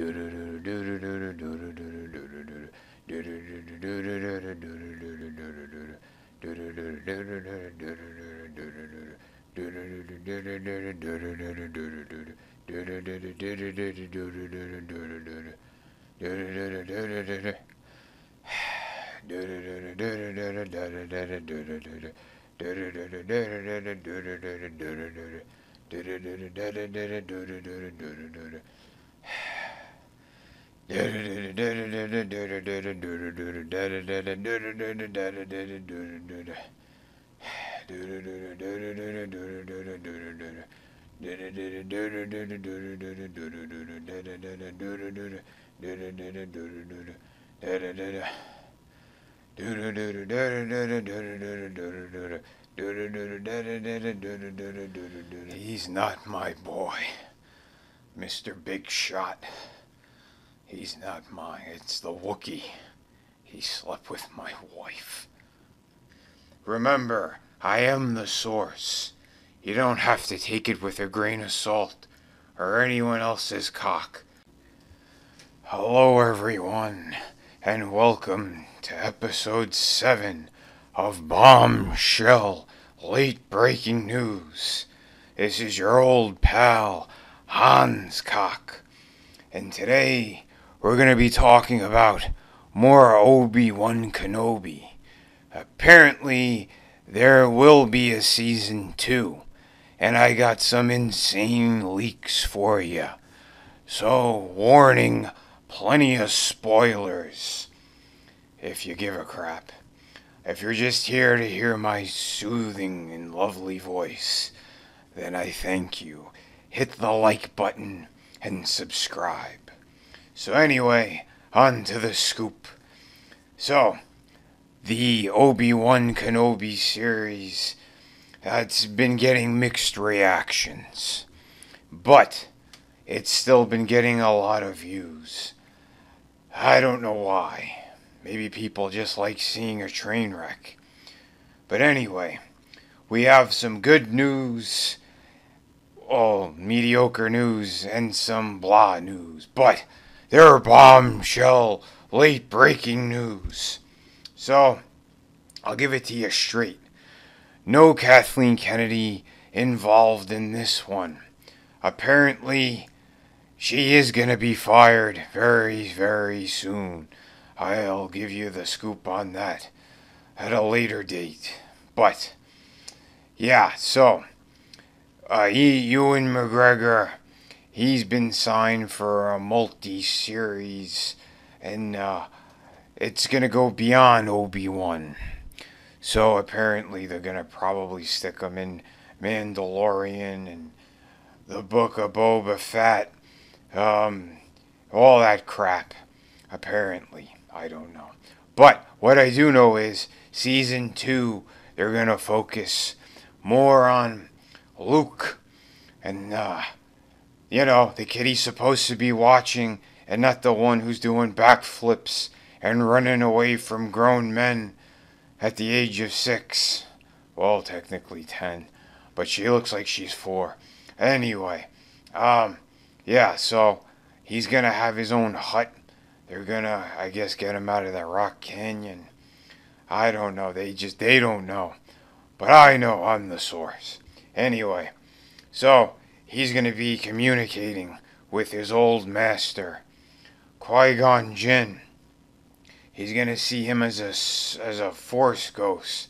He's not my boy, Mr. Big Shot. He's not mine. It's the Wookiee. He slept with my wife. Remember, I am the source. You don't have to take it with a grain of salt or anyone else's cock. Hello, everyone, and welcome to Episode 7 of Bombshell Late Breaking News. This is your old pal, Hanscock, and today we're going to be talking about more Obi-Wan Kenobi. Apparently, there will be a Season 2, and I got some insane leaks for you. So, warning, plenty of spoilers, if you give a crap. If you're just here to hear my soothing and lovely voice, then I thank you. Hit the like button and subscribe. So anyway, on to the scoop. So, the Obi-Wan Kenobi series, it's been getting mixed reactions, but it's still been getting a lot of views. I don't know why. Maybe people just like seeing a train wreck. But anyway, we have some good news, oh, mediocre news, and some blah news, but there are bombshell late breaking news. So, I'll give it to you straight. No Kathleen Kennedy involved in this one. Apparently, she is going to be fired very, very soon. I'll give you the scoop on that at a later date. But, yeah, so, Ewan McGregor, he's been signed for a multi-series, and it's going to go beyond Obi-Wan. So apparently they're going to probably stick him in Mandalorian and the Book of Boba Fett, all that crap, apparently. I don't know. But what I do know is Season 2, they're going to focus more on Luke and you know, the kid he's supposed to be watching, and not the one who's doing backflips and running away from grown men at the age of 6. Well, technically 10, but she looks like she's 4. Anyway, yeah, so he's going to have his own hut. They're going to, I guess, get him out of that rock canyon. I don't know. They don't know. But I know I'm the source. Anyway, so he's going to be communicating with his old master, Qui-Gon Jinn. He's going to see him as a force ghost.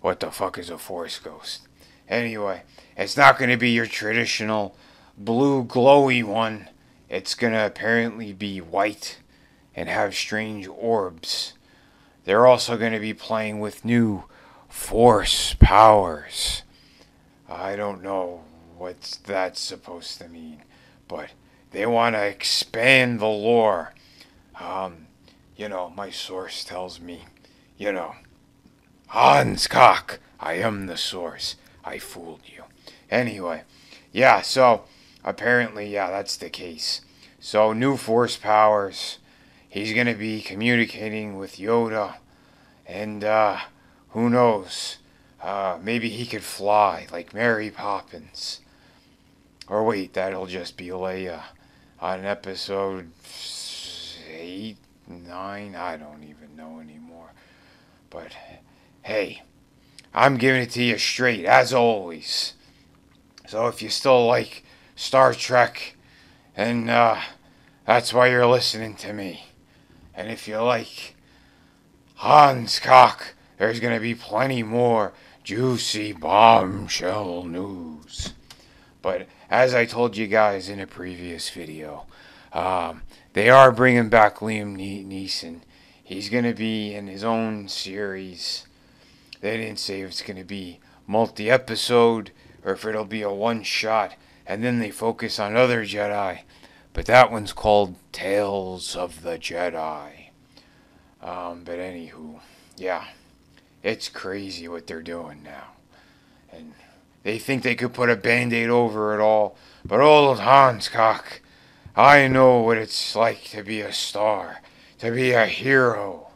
What the fuck is a force ghost? Anyway, it's not going to be your traditional blue glowy one. It's going to apparently be white and have strange orbs. They're also going to be playing with new force powers. I don't know what that's supposed to mean, but they want to expand the lore. You know, my source tells me, you know, Hanscock, I am the source. I fooled you. Anyway, yeah, so apparently, yeah, that's the case. So, new force powers. He's going to be communicating with Yoda, and who knows? Maybe he could fly like Mary Poppins. Or wait, that'll just be Leia. on episode 8, 9, I don't even know anymore. But hey, I'm giving it to you straight, as always. So if you still like Star Trek, then that's why you're listening to me. And if you like Hanscock, there's going to be plenty more juicy bombshell news. But as I told you guys in a previous video, they are bringing back Liam Neeson. He's going to be in his own series. They didn't say if it's going to be multi-episode or if it'll be a one-shot. And then they focus on other Jedi. But that one's called Tales of the Jedi. But anywho, yeah. It's crazy what they're doing now. And they think they could put a Band-Aid over it all. But old Hanscock, I know what it's like to be a star, to be a hero,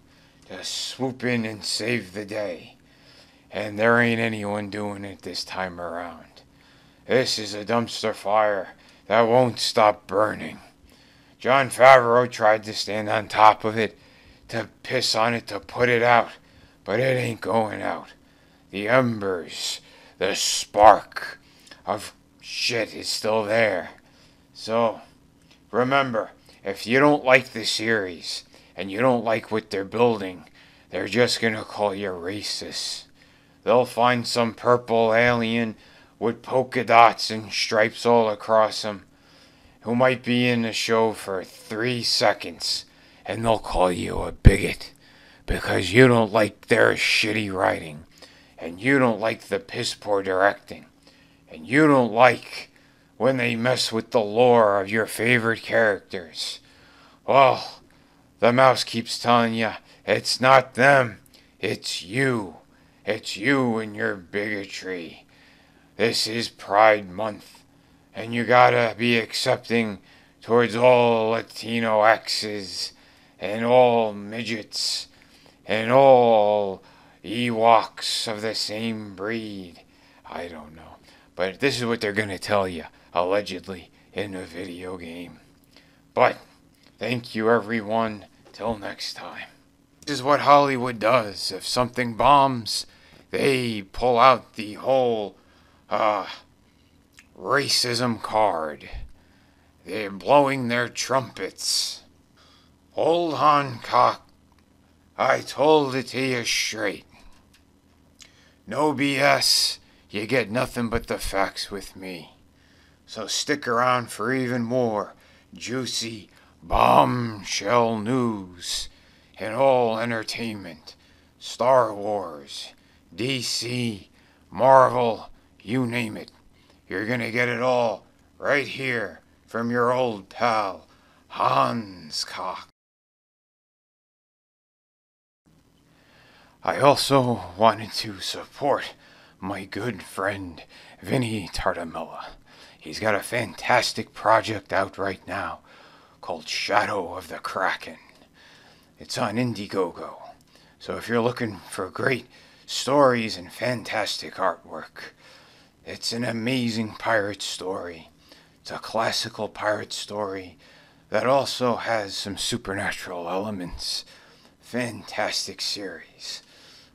to swoop in and save the day. And there ain't anyone doing it this time around. This is a dumpster fire that won't stop burning. John Favreau tried to stand on top of it, to piss on it, to put it out, but it ain't going out. The embers, the spark of shit is still there. So remember, if you don't like the series, and you don't like what they're building, they're just going to call you racist. They'll find some purple alien with polka dots and stripes all across him, who might be in the show for 3 seconds, and they'll call you a bigot, because you don't like their shitty writing, and you don't like the piss-poor directing, and you don't like when they mess with the lore of your favorite characters. Well, the mouse keeps telling you, it's not them, it's you. It's you and your bigotry. This is Pride Month, and you gotta be accepting towards all Latino exes, and all midgets, and all Ewoks of the same breed. I don't know. But this is what they're gonna tell you, allegedly, in a video game. But thank you, everyone. Till next time. This is what Hollywood does. If something bombs, they pull out the whole racism card. They're blowing their trumpets. Old Hanscock, I told it to you straight. No BS. You get nothing but the facts with me. So stick around for even more juicy bombshell news in all entertainment. Star Wars, DC, Marvel, you name it. You're gonna get it all right here from your old pal, Hanscock. I also wanted to support my good friend, Vinnie Tartamella. He's got a fantastic project out right now called Shadow of the Kraken. It's on Indiegogo. So if you're looking for great stories and fantastic artwork, it's an amazing pirate story. It's a classical pirate story that also has some supernatural elements. Fantastic series.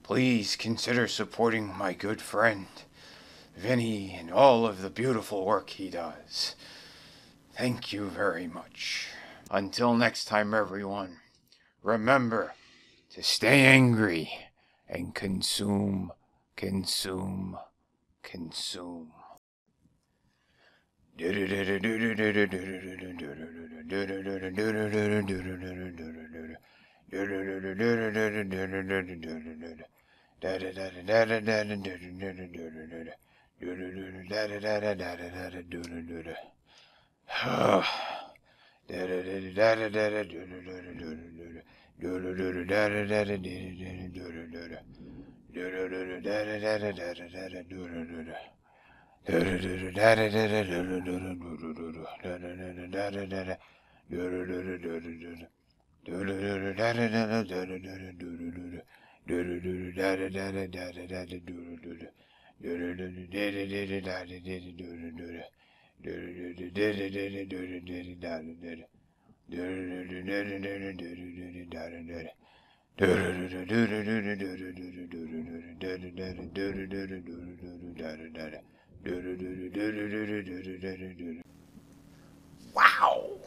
Please consider supporting my good friend, Vinny, and all of the beautiful work he does. Thank you very much. Until next time, everyone, remember to stay angry and consume, consume, consume. Wow!